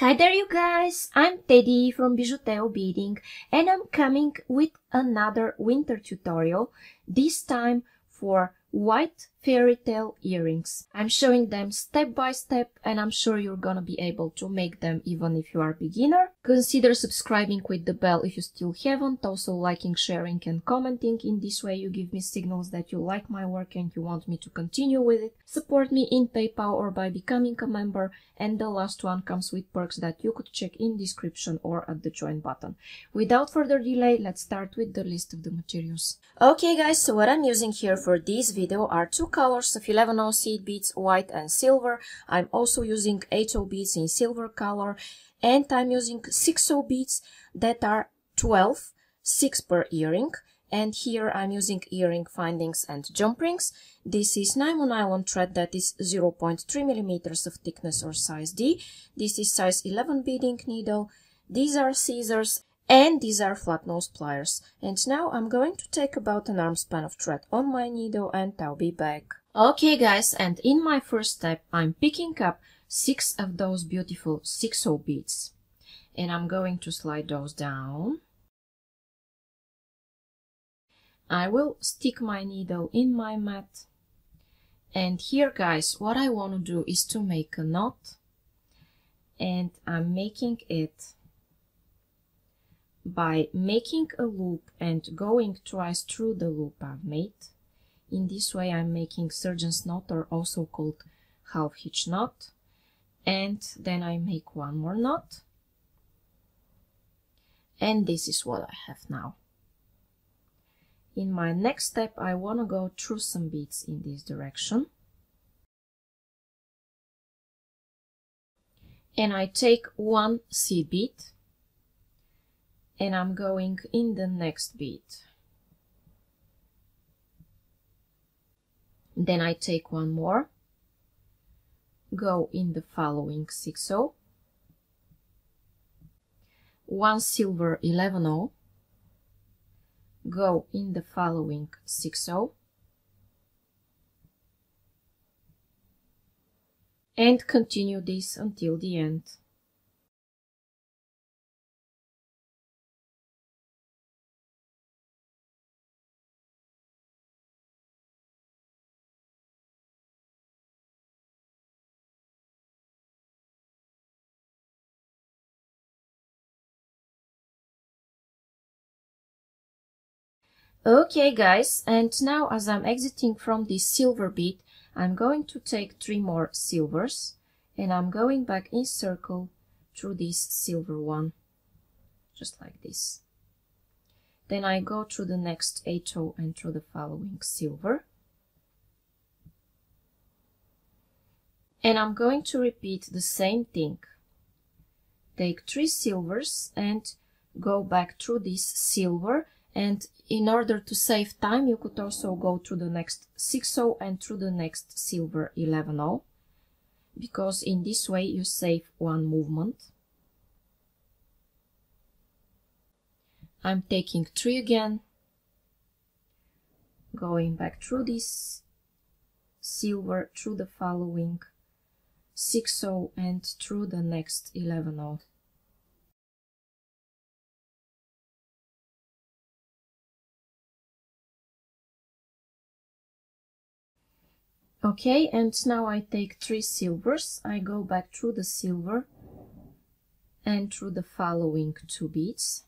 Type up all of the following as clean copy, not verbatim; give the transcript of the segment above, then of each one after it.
Hi there you guys, I'm Teddy from bijuteo beading and I'm coming with another winter tutorial, this time for white fairy tale earrings. I'm showing them step by step and I'm sure you're gonna be able to make them even if you are a beginner. Consider subscribing with the bell if you still haven't, also liking, sharing and commenting. In this way you give me signals that you like my work and you want me to continue with it. Support me in PayPal or by becoming a member, and the last one comes with perks that you could check in description or at the join button. Without further delay, let's start with the list of the materials. Okay guys, so what I'm using here for this video are two colors of 11/0 seed beads, white and silver. I'm also using 8/0 beads in silver color, and I'm using 6/0 beads that are 12, 6 per earring. And here I'm using earring findings and jump rings. This is Nymo nylon thread that is 0.3 millimeters of thickness or size D. This is size 11 beading needle. These are scissors and these are flat nose pliers. And now I'm going to take about an arm span of thread on my needle and I'll be back. Okay guys, and in my first step I'm picking up 6 of those beautiful 6/0 beads. And I'm going to slide those down. I will stick my needle in my mat, and here guys what I want to do is to make a knot, and I'm making it by making a loop and going twice through the loop I've made. In this way I'm making surgeon's knot, or also called half hitch knot, and then I make one more knot, and this is what I have now. In my next step, I want to go through some beads in this direction. And I take one seed bead. And I'm going in the next bead. Then I take one more. Go in the following 6/0. One silver 11/0. Go in the following 6/0 and continue this until the end. Okay guys, and now as I'm exiting from this silver bead, I'm going to take 3 more silvers and I'm going back in circle through this silver one, just like this. Then I go through the next 8/0 and through the following silver. And I'm going to repeat the same thing. Take 3 silvers and go back through this silver. And in order to save time, you could also go through the next 6/0 and through the next silver 11/0, because in this way you save one movement. I'm taking 3 again, going back through this silver, through the following 6/0 and through the next 11/0. Okay, and now I take 3 silvers, I go back through the silver and through the following 2 beads.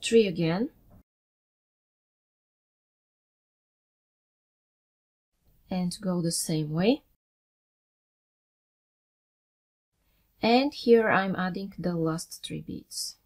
Three again. And go the same way. And here I'm adding the last 3 beads.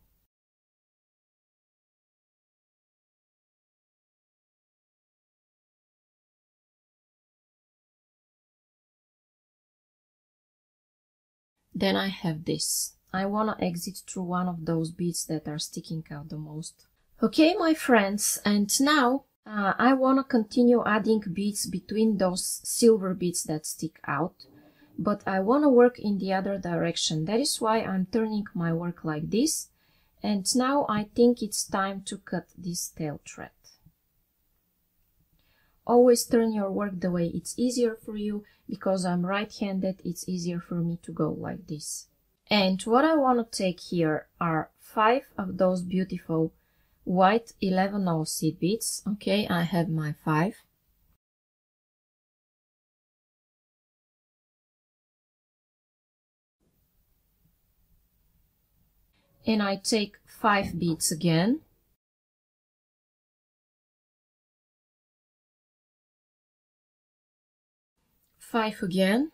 Then I have this. I want to exit through one of those beads that are sticking out the most. Okay, my friends, and now I want to continue adding beads between those silver beads that stick out, but I want to work in the other direction. That is why I'm turning my work like this, and now I think it's time to cut this tail thread. Always turn your work the way it's easier for you. Because I'm right-handed, it's easier for me to go like this. And what I want to take here are 5 of those beautiful white 11/0 seed beads. Okay, I have my 5. And I take 5 beads again. Again,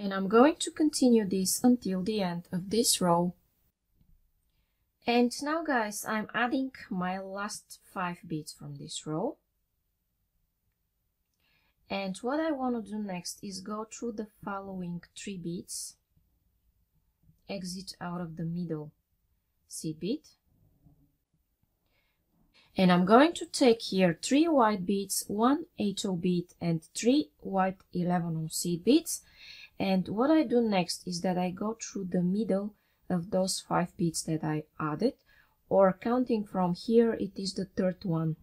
and I'm going to continue this until the end of this row. And now guys, I'm adding my last 5 beads from this row, and what I want to do next is go through the following 3 beads, exit out of the middle seed bead. And I'm going to take here 3 white beads, 1 8/0 bead and 3 white 11/0 seed beads. And what I do next is that I go through the middle of those 5 beads that I added, or counting from here, it is the 3rd one.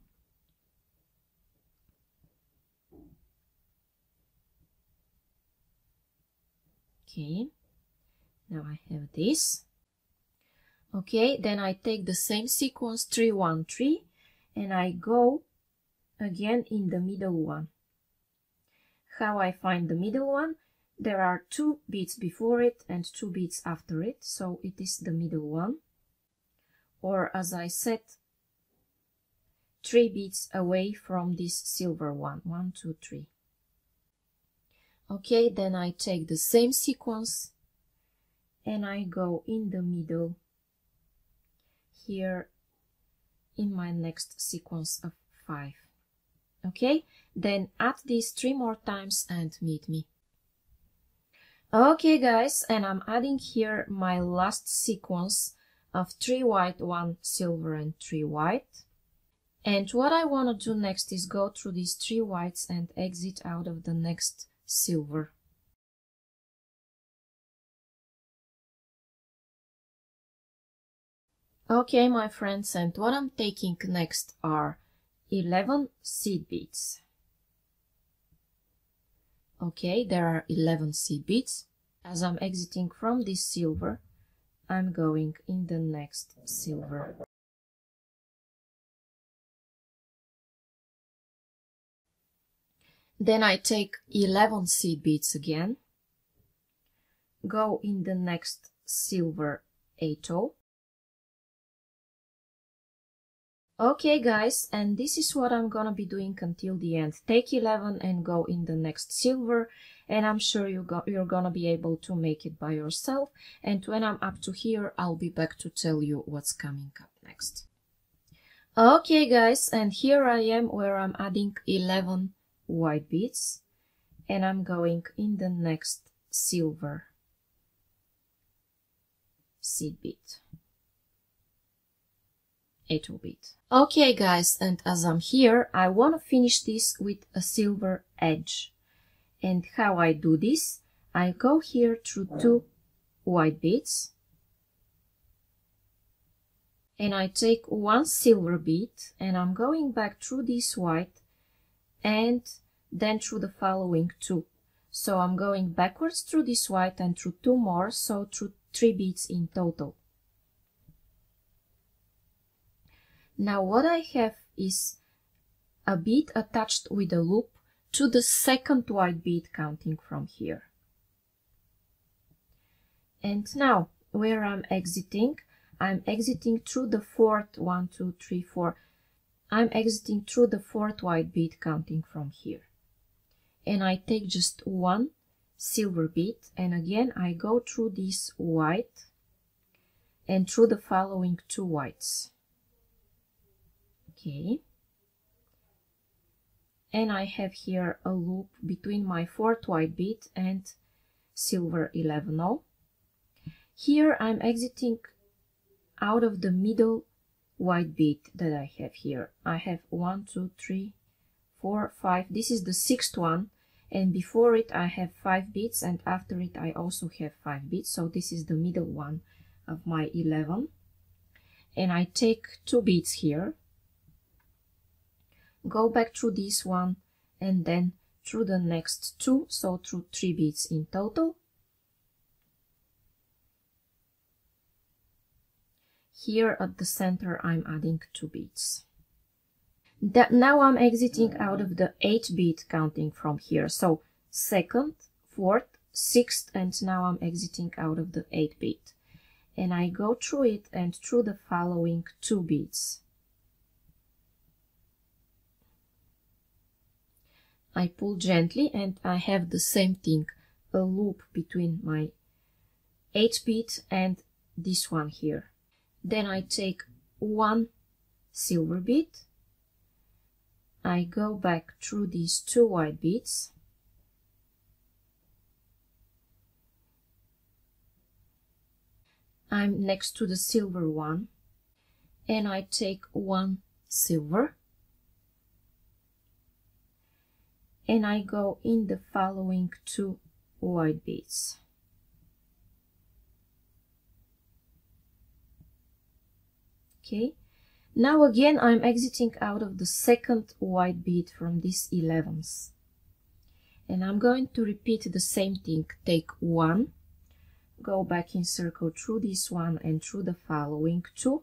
Okay, now I have this. Okay, then I take the same sequence, 3, 1, 3. And I go again in the middle one. How I find the middle one? There are 2 beads before it and 2 beads after it, so it is the middle one. Or as I said, 3 beads away from this silver one. 1, 2, 3. Okay, then I take the same sequence and I go in the middle here in my next sequence of 5. Okay, then add these 3 more times and meet me. Okay guys, and I'm adding here my last sequence of 3 white, 1 silver and 3 white. And what I want to do next is go through these 3 whites and exit out of the next silver. Okay, my friends, and what I'm taking next are 11 seed beads. Okay, there are 11 seed beads. As I'm exiting from this silver, I'm going in the next silver. Then I take 11 seed beads again, go in the next silver 8/0. Okay guys, and this is what I'm gonna be doing until the end. Take 11 and go in the next silver, and I'm sure you're gonna be able to make it by yourself. And when I'm up to here, I'll be back to tell you what's coming up next. Okay guys, and here I am where I'm adding 11 white beads, and I'm going in the next silver seed bead. 8/0 bead. Okay guys, and as I'm here, I want to finish this with a silver edge. And how I do this, I go here through 2 white beads, and I take 1 silver bead, and I'm going back through this white and then through the following 2. So I'm going backwards through this white and through 2 more, so through 3 beads in total. Now what I have is a bead attached with a loop to the 2nd white bead counting from here. And now where I'm exiting through the 4th, 1, 2, 3, 4. I'm exiting through the 4th white bead counting from here. And I take just 1 silver bead, and again I go through this white and through the following 2 whites. Okay, and I have here a loop between my 4th white bead and silver 11/0. Here I'm exiting out of the middle white bead that I have here. I have 1, 2, 3, 4, 5. This is the 6th one, and before it I have 5 beads, and after it I also have 5 beads, so this is the middle one of my 11. and I take two beads here, go back through this one and then through the next two, so through 3 beads in total. Here at the center I'm adding 2 beads. Now I'm exiting out of the 8 bead counting from here, so 2nd, 4th, 6th, and now I'm exiting out of the 8 bead. And I go through it and through the following 2 beads. I pull gently and I have the same thing, a loop between my 8 bead and this one here. Then I take 1 silver bead, I go back through these 2 white beads, I'm next to the silver one, and I take 1 silver, and I go in the following 2 white beads. Okay, now again I'm exiting out of the 2nd white bead from these 11s, and I'm going to repeat the same thing. Take 1, go back in circle through this one and through the following 2.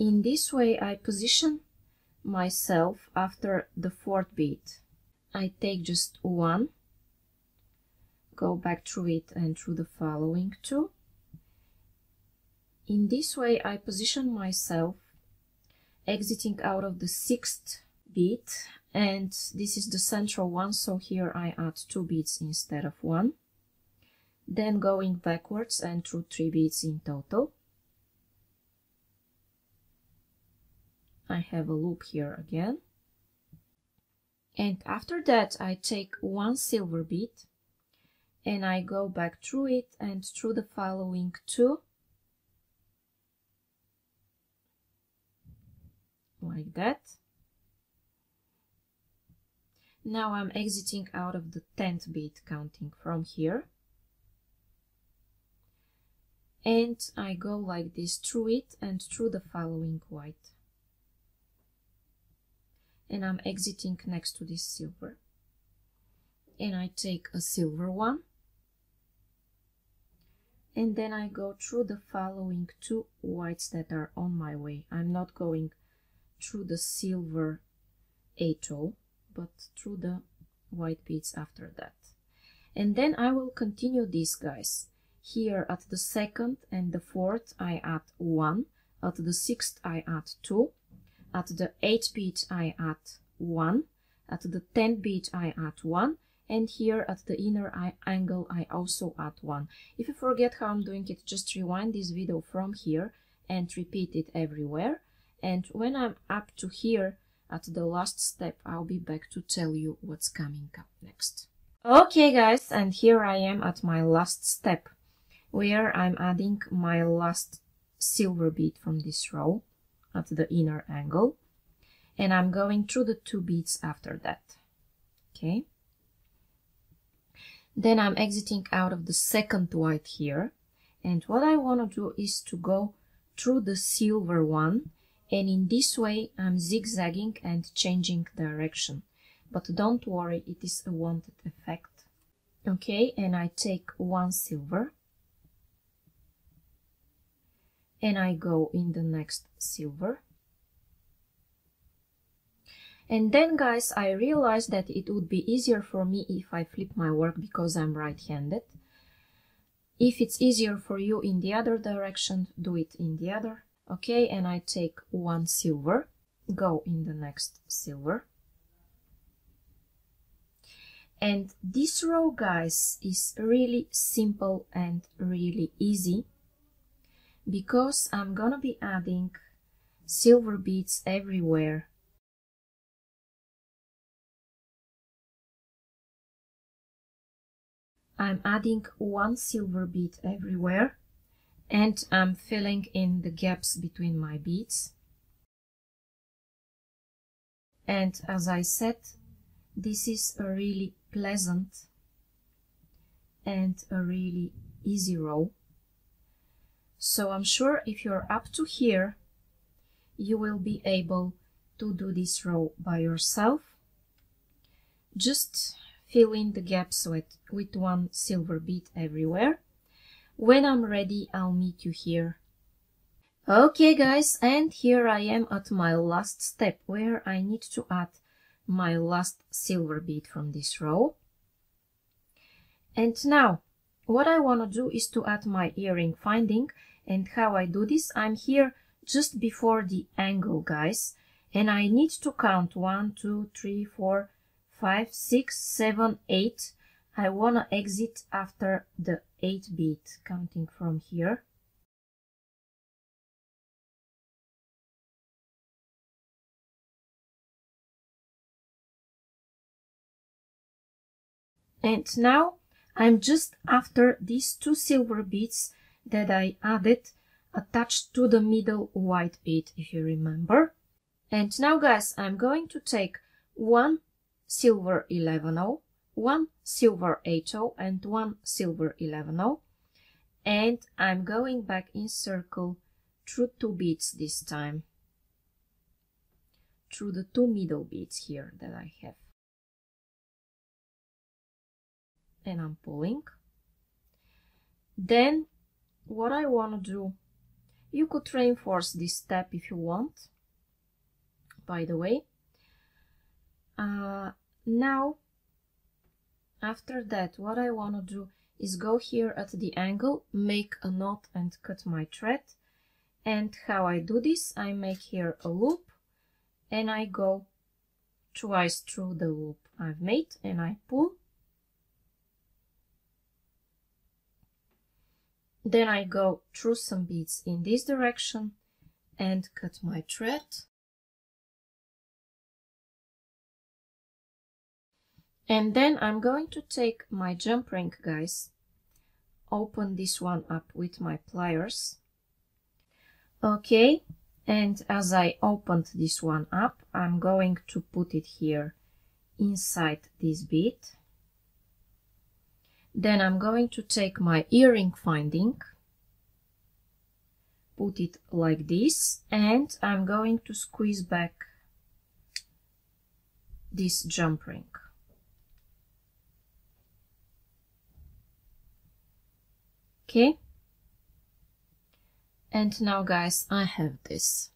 In this way I position myself after the 4th bead. I take just 1, go back through it and through the following 2. In this way I position myself exiting out of the 6th bead, and this is the central one, so here I add 2 beads instead of 1, then going backwards and through 3 beads in total. I have a loop here again, and after that I take 1 silver bead and I go back through it and through the following 2 like that. Now I'm exiting out of the 10th bead counting from here, and I go like this through it and through the following white, and I'm exiting next to this silver, and I take a silver one, and then I go through the following 2 whites that are on my way. I'm not going through the silver 8-0, but through the white beads after that. And then I will continue these guys. Here at the 2nd and the 4th I add 1, at the 6th I add 2, at the 8th bead I add 1, at the 10th bead I add 1, and here at the inner angle I also add 1. If you forget how I'm doing it, just rewind this video from here and repeat it everywhere. And when I'm up to here, at the last step, I'll be back to tell you what's coming up next. Okay guys, and here I am at my last step, where I'm adding my last silver bead from this row, at the inner angle, and I'm going through the 2 beads after that. Okay. Then I'm exiting out of the 2nd white here, and what I want to do is to go through the silver one, and in this way I'm zigzagging and changing direction, but don't worry, it is a wanted effect. Okay, and I take 1 silver and I go in the next silver, and then guys I realized that it would be easier for me if I flip my work because I'm right-handed. If it's easier for you in the other direction, do it in the other. Okay, and I take 1 silver, go in the next silver. And this row, guys, is really simple and really easy, because I'm gonna be adding silver beads everywhere. I'm adding 1 silver bead everywhere, and I'm filling in the gaps between my beads. And as I said, this is a really pleasant and a really easy row, So I'm sure if you're up to here, you will be able to do this row by yourself. Just fill in the gaps with one silver bead everywhere. When I'm ready, I'll meet you here. Okay guys, and here I am at my last step, where I need to add my last silver bead from this row. And now what I want to do is to add my earring finding. And how I do this, I'm here just before the angle, guys, and I need to count 1, 2, 3, 4, 5, 6, 7, 8. I want to exit after the 8th bead, counting from here. And now I'm just after these two silver beads that I added, attached to the middle white bead, if you remember. And now guys, I'm going to take 1 silver 11/0, 1 silver 8/0 and 1 silver 11/0, and I'm going back in circle through 2 beads this time, through the 2 middle beads here that I have. And I'm pulling. Then what I want to do, you could reinforce this step if you want, by the way. Now after that, what I want to do is go here at the angle, make a knot and cut my thread. And how I do this, I make here a loop and I go twice through the loop I've made and I pull. Then I go through some beads in this direction and cut my thread. And then I'm going to take my jump ring, guys, open this one up with my pliers. Okay, and as I opened this one up, I'm going to put it here inside this bead. Then I'm going to take my earring finding, put it like this, and I'm going to squeeze back this jump ring. Okay, and now guys, I have this.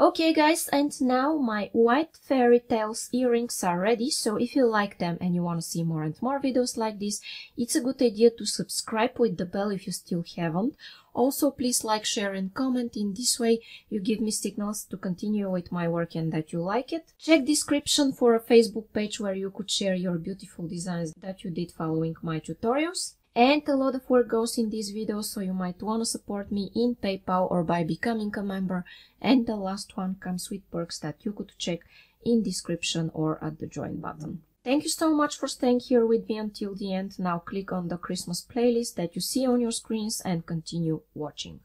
Okay guys, and now my white fairy tales earrings are ready. So if you like them and you want to see more and more videos like this, it's a good idea to subscribe with the bell if you still haven't. Also, please like, share and comment. In this way you give me signals to continue with my work and that you like it. Check description for a Facebook page where you could share your beautiful designs that you did following my tutorials. And a lot of work goes in this video, so you might want to support me in PayPal or by becoming a member. And the last one comes with perks that you could check in description or at the join button. Thank you so much for staying here with me until the end. Now click on the Christmas playlist that you see on your screens and continue watching.